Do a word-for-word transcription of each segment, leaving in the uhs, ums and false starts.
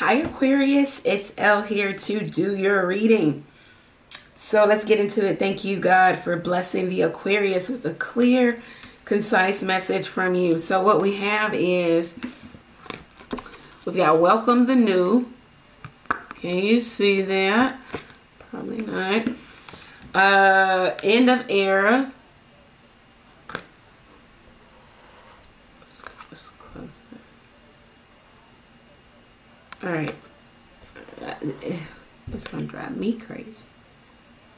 Hi Aquarius, it's Elle here to do your reading. So let's get into it. Thank you God for blessing the Aquarius with a clear, concise message from you. So what we have is, we've got welcome the new. Can you see that? Probably not. Uh, end of era. Let's close that. All right, it's gonna drive me crazy.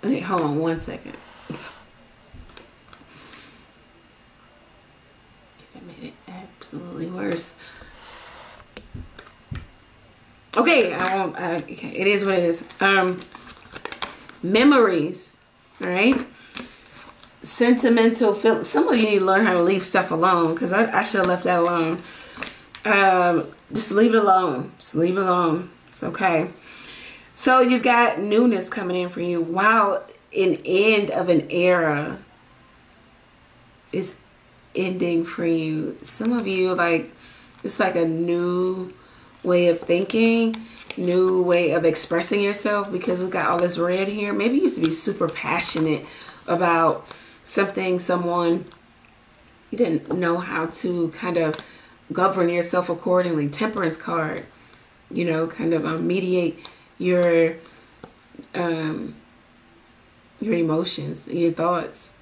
Okay, hold on one second. That made it absolutely worse. Okay, I won't. I, okay, it is what it is. Um, memories. All right, sentimental. Feel, some of you need to learn how to leave stuff alone, because I, I should have left that alone. Um. Just leave it alone. Just leave it alone. It's okay. So you've got newness coming in for you. Wow, an end of an era is ending for you. Some of you, like, it's like a new way of thinking, new way of expressing yourself, because we've got all this red here. Maybe you used to be super passionate about something, someone. You didn't know how to kind of govern yourself accordingly. Temperance card, you know, kind of um, mediate your um, your emotions, your thoughts.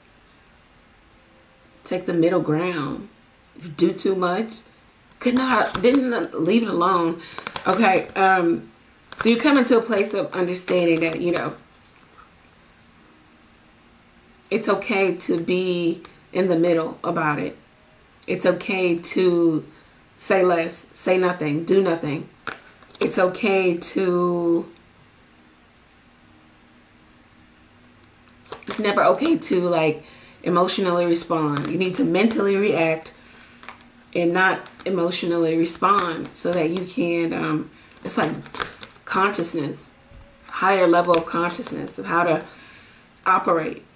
Take the middle ground. You do too much. Could not, didn't leave it alone. Okay, um, so you come into a place of understanding that, you know, it's okay to be in the middle about it. It's okay to say less, say nothing, do nothing. It's okay to, it's never okay to like emotionally respond. You need to mentally react and not emotionally respond, so that you can, um, it's like consciousness, higher level of consciousness of how to operate.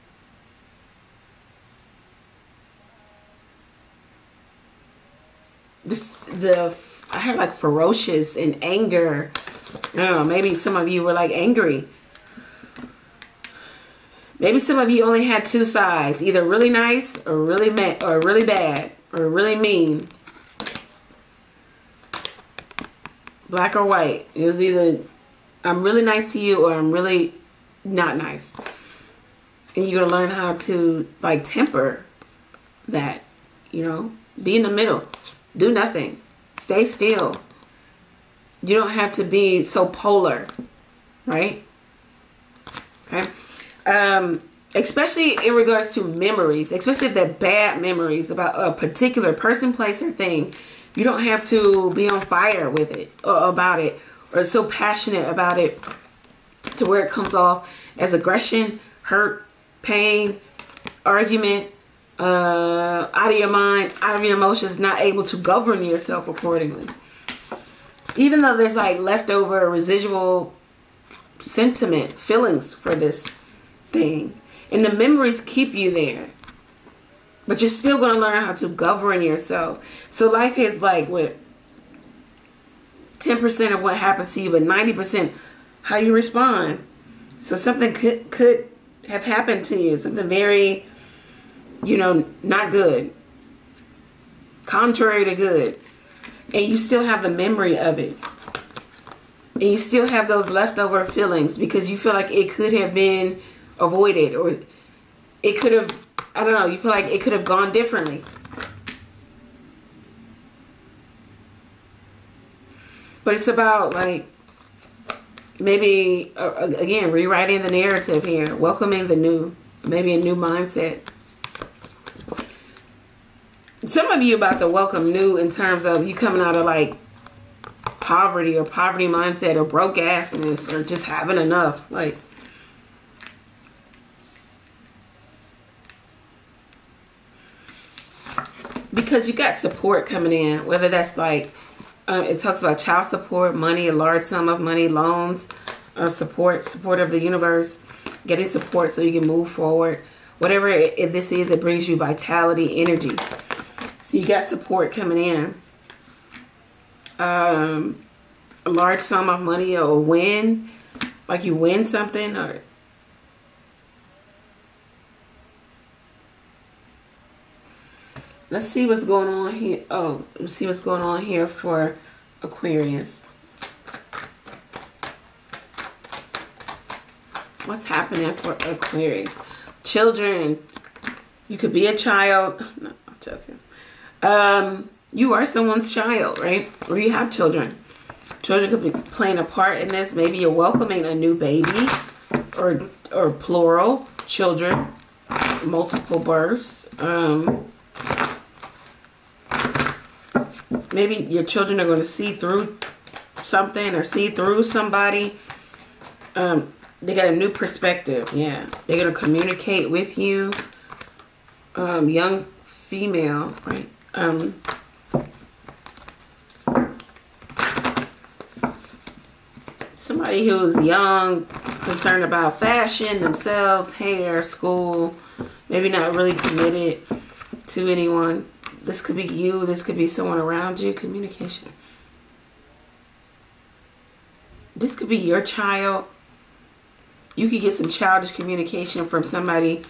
The, the I heard like ferocious and anger. I don't know, maybe some of you were like angry. Maybe some of you only had two sides, either really nice or really mad, or really bad or really mean. Black or white. It was either I'm really nice to you or I'm really not nice. And you're gonna learn how to like temper that, you know, be in the middle. Do nothing. Stay still. You don't have to be so polar, right? Okay. Um, especially in regards to memories, especially if they're bad memories about a particular person, place, or thing. You don't have to be on fire with it, or about it, or so passionate about it to where it comes off as aggression, hurt, pain, argument. Uh, out of your mind, out of your emotions, not able to govern yourself accordingly. Even though there's like leftover residual sentiment, feelings for this thing, and the memories keep you there, but you're still going to learn how to govern yourself. So life is like what, ten percent of what happens to you, but ninety percent how you respond. So something could, could have happened to you, something very, you know, not good, contrary to good, and you still have the memory of it, and you still have those leftover feelings because you feel like it could have been avoided, or it could have, I don't know, you feel like it could have gone differently. But it's about like maybe uh, again rewriting the narrative here, welcoming the new, maybe a new mindset. Some of you about to welcome new in terms of you coming out of like poverty or poverty mindset or broke assness or just having enough. Like, because you got support coming in, whether that's like, uh, it talks about child support, money, a large sum of money, loans, or support, support of the universe, getting support so you can move forward. Whatever it, it, this is, it brings you vitality, energy. So you got support coming in. Um, a large sum of money or win, like you win something, or let's see what's going on here. Oh, let's see what's going on here for Aquarius. What's happening for Aquarius? Children, you could be a child. No, I'm joking. Um, you are someone's child, right? Or you have children. Children could be playing a part in this. Maybe you're welcoming a new baby, or or plural children, multiple births. Um, maybe your children are going to see through something or see through somebody. Um, They got a new perspective. Yeah. They're going to communicate with you. Um, young female, right? Um, somebody who's young, concerned about fashion, themselves, hair, school. Maybe not really committed to anyone. This could be you. This could be someone around you. Communication. This could be your child. You could get some childish communication from somebody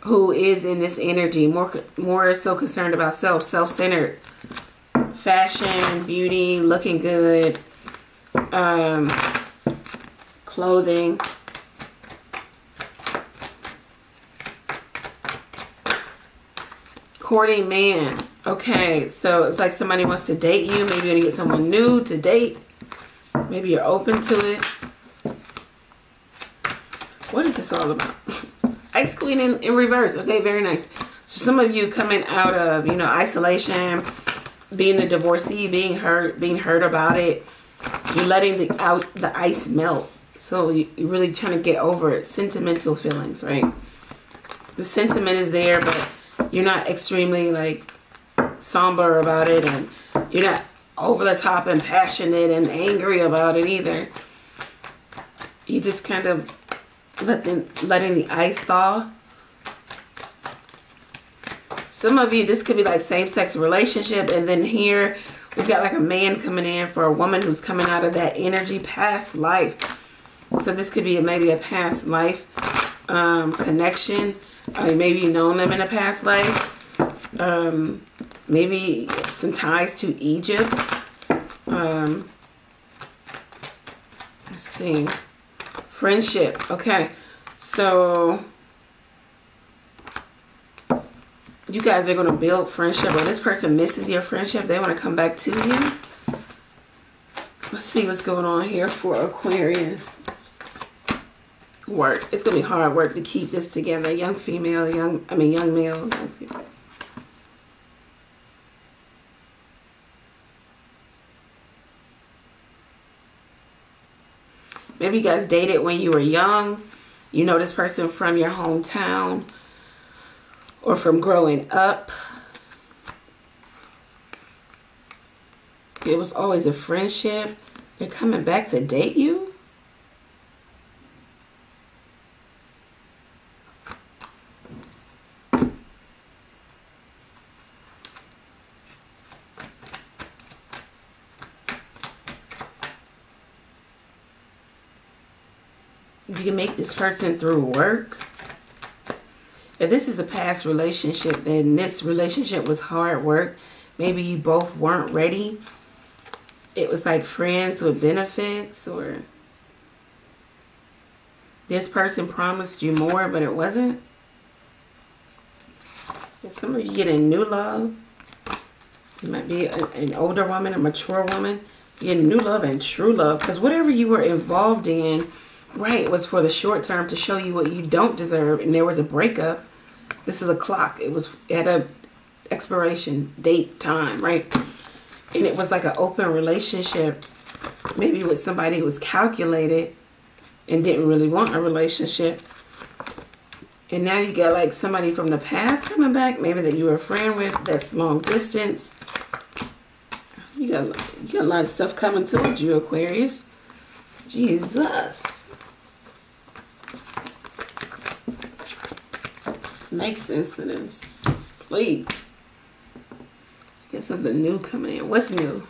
who is in this energy, more more so concerned about self, self-centered, fashion, beauty, looking good, um, clothing. Courting man. Okay, so it's like somebody wants to date you. Maybe you're going to get someone new to date. Maybe you're open to it. What is this all about? Ice Queen in, in reverse. Okay, very nice. So some of you coming out of, you know, isolation, being a divorcee, being hurt, being hurt about it. You're letting the out the ice melt. So you, you're really trying to get over it. Sentimental feelings, right? The sentiment is there, but you're not extremely, like, somber about it. And you're not over the top and passionate and angry about it either. You just kind of... Let them, letting the ice thaw. Some of you, this could be like same-sex relationship. And then here, we've got like a man coming in for a woman who's coming out of that energy, past life. So this could be maybe a past life um, connection. Uh, maybe you've known them in a past life. Um, maybe some ties to Egypt. Um, let's see. Friendship. Okay, so you guys are going to build friendship, or this person misses your friendship. They want to come back to you. Let's see what's going on here for Aquarius. Work. It's going to be hard work to keep this together. Young female, young, I mean young male, young female. Maybe you guys dated when you were young. You know this person from your hometown or from growing up. It was always a friendship. They're coming back to date you. You can make this person through work. If this is a past relationship, then this relationship was hard work. Maybe you both weren't ready. It was like friends with benefits, or this person promised you more, but it wasn't. If some of you get a new love. You might be a, an older woman, a mature woman. You get new love and true love. Because whatever you were involved in, right, it was for the short term to show you what you don't deserve, and there was a breakup. This is a clock. It was at a expiration date time, right? And it was like an open relationship, maybe with somebody who was calculated and didn't really want a relationship. And now you got like somebody from the past coming back, maybe that you were a friend with, that's long distance. You got you got a lot of stuff coming towards you, Aquarius. Jesus. Make sense of this, please. Let's get something new coming in. What's new?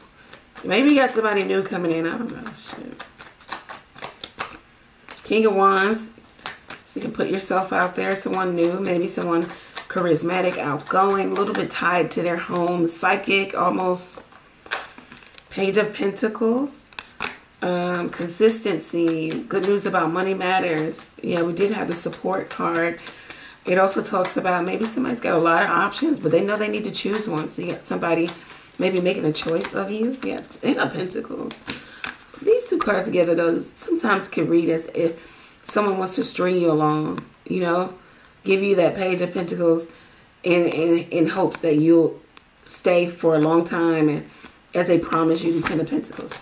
Maybe you got somebody new coming in. I don't know. Shit. King of Wands. So you can put yourself out there. Someone new. Maybe someone charismatic, outgoing. A little bit tied to their home. Psychic almost. Page of Pentacles. Um, consistency. Good news about money matters. Yeah, we did have the support card. It also talks about maybe somebody's got a lot of options, but they know they need to choose one. So you got somebody maybe making a choice of you. Yeah, Ten of Pentacles. These two cards together, though, sometimes can read as if someone wants to string you along, you know, give you that Page of Pentacles in, in, in hopes that you'll stay for a long time, and as they promise you, the Ten of Pentacles.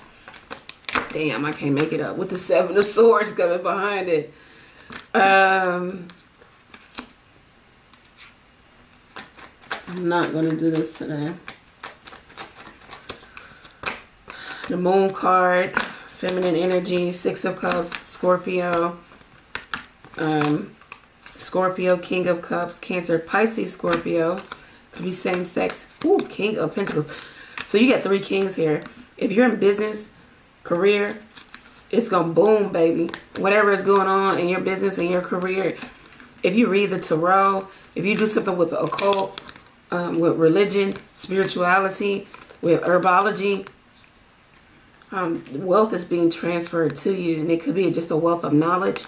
Damn, I can't make it up. With the Seven of Swords coming behind it. Um... I'm not going to do this today. The Moon card, feminine energy, Six of Cups, Scorpio, um, Scorpio, King of Cups, Cancer, Pisces, Scorpio. Could be same sex. Ooh, King of Pentacles. So you got three kings here. If you're in business, career, it's going to boom, baby. Whatever is going on in your business and your career, if you read the tarot, if you do something with the occult, Um, with religion, spirituality, with herbology, um, wealth is being transferred to you, and it could be just a wealth of knowledge.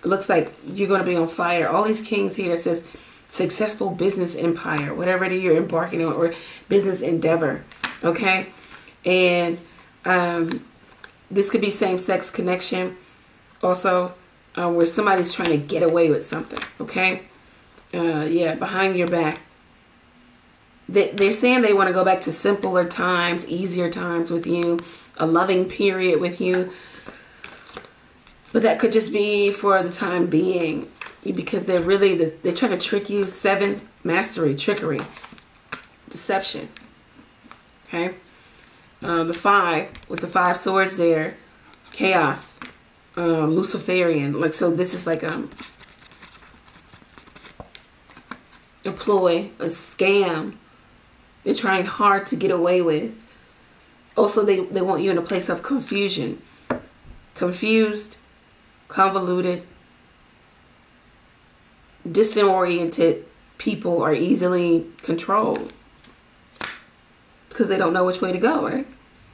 It looks like you're going to be on fire. All these kings here, it says successful business empire, whatever it is you're embarking on, or business endeavor, okay? And um, this could be same-sex connection also, uh, where somebody's trying to get away with something, okay? Uh, yeah, behind your back. They're saying they want to go back to simpler times, easier times with you, a loving period with you. But that could just be for the time being, because they're really, they're trying to trick you. Seven, mastery, trickery, deception. Okay. Uh, the five, with the five swords there, chaos, uh, Luciferian. Like, so this is like um, a ploy, a scam. They're trying hard to get away with. Also, they, they want you in a place of confusion. Confused, convoluted, disoriented people are easily controlled because they don't know which way to go, right?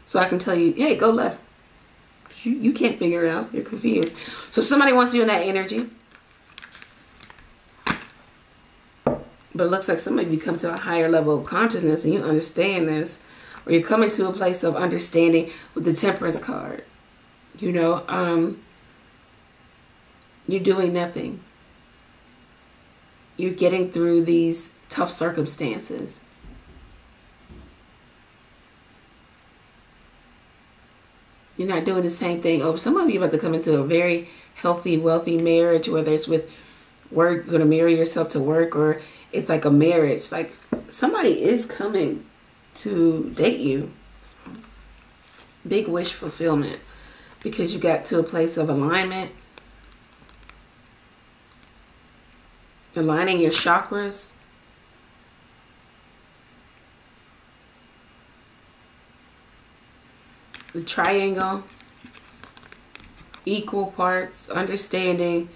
So I can tell you, hey, go left. You, you can't figure it out. You're confused. So somebody wants you in that energy. But it looks like some of you come to a higher level of consciousness and you understand this. Or you're coming to a place of understanding with the Temperance card. You know, um, you're doing nothing. You're getting through these tough circumstances. You're not doing the same thing over. Some of you are about to come into a very healthy, wealthy marriage, whether it's with work, going to marry yourself to work, or it's like a marriage. Like, somebody is coming to date you. Big wish fulfillment, because you got to a place of alignment, aligning your chakras. The triangle, equal parts, understanding,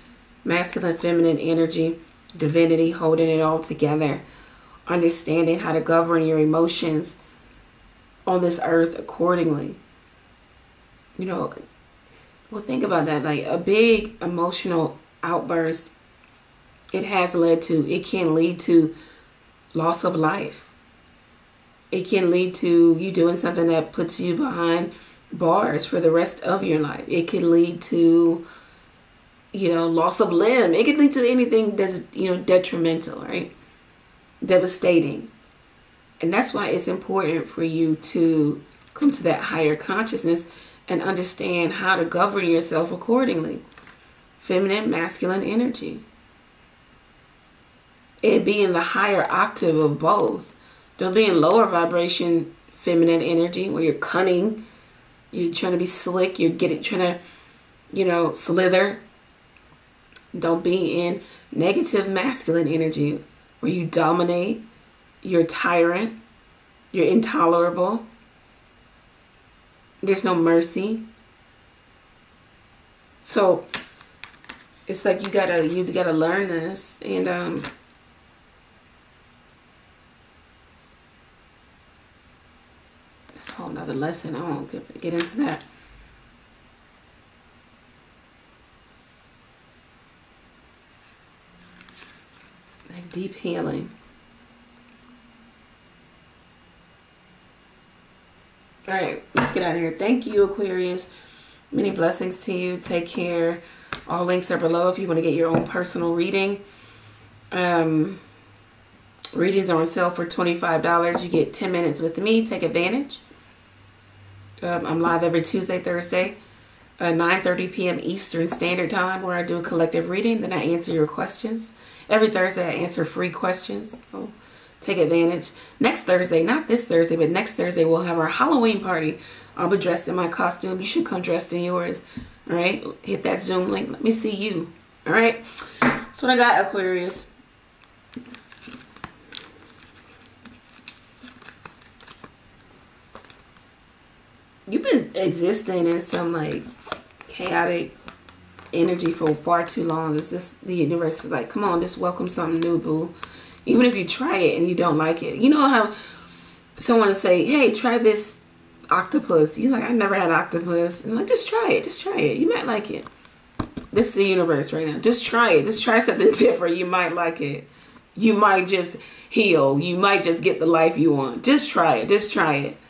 masculine, feminine energy, divinity, holding it all together, understanding how to govern your emotions on this earth accordingly. You know, well, think about that. Like, a big emotional outburst, it has led to, it can lead to loss of life. It can lead to you doing something that puts you behind bars for the rest of your life. It can lead to, you know, loss of limb. It could lead to anything that's, you know, detrimental, right? Devastating. And that's why it's important for you to come to that higher consciousness and understand how to govern yourself accordingly. Feminine, masculine energy. It being the higher octave of both. Don't be in lower vibration feminine energy where you're cunning, you're trying to be slick, you're getting, trying to, you know, slither. Don't be in negative masculine energy where you dominate, you're a tyrant, you're intolerable. There's no mercy. So it's like you gotta you gotta learn this, and um that's a whole nother lesson. I won't get, get into that. Like deep healing. All right, let's get out of here. Thank you, Aquarius. Many blessings to you. Take care. All links are below if you want to get your own personal reading. Um, readings are on sale for twenty-five dollars. You get ten minutes with me. Take advantage. Um, I'm live every Tuesday, Thursday, uh, nine thirty p m Eastern Standard Time, where I do a collective reading. Then I answer your questions. Every Thursday, I answer free questions. So take advantage. Next Thursday, not this Thursday, but next Thursday, we'll have our Halloween party. I'll be dressed in my costume. You should come dressed in yours. All right, hit that Zoom link. Let me see you. All right, that's what I got, Aquarius. You've been existing in some like chaotic energy for far too long. It's just the universe is like, come on, just welcome something new, boo. Even if you try it and you don't like it. You know how someone will say, hey, try this octopus. You're like, I never had octopus. And I'm like, just try it. Just try it. You might like it. This is the universe right now. Just try it. Just try something different. You might like it. You might just heal. You might just get the life you want. Just try it. Just try it.